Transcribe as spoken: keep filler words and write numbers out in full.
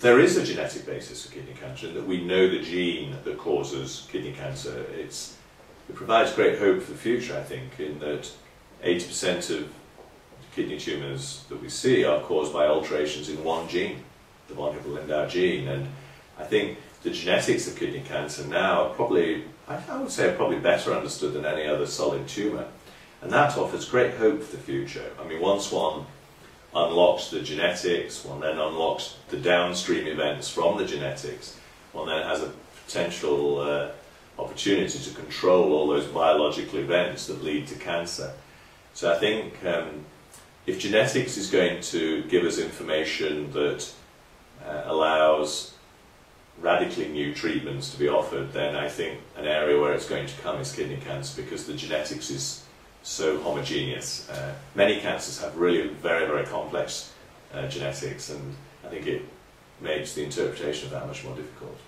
There is a genetic basis for kidney cancer in that we know the gene that causes kidney cancer. It's, it provides great hope for the future, I think, in that eighty percent of kidney tumours that we see are caused by alterations in one gene, the von Hippel-Lindau gene. And I think the genetics of kidney cancer now are probably, I would say, are probably better understood than any other solid tumour. And that offers great hope for the future. I mean, once one unlocks the genetics, one then unlocks the downstream events from the genetics, one then has a potential uh, opportunity to control all those biological events that lead to cancer. So I think um, if genetics is going to give us information that uh, allows radically new treatments to be offered, then I think an area where it's going to come is kidney cancer, because the genetics is so homogeneous. Uh, many cancers have really very, very complex uh, genetics, and I think it makes the interpretation of that much more difficult.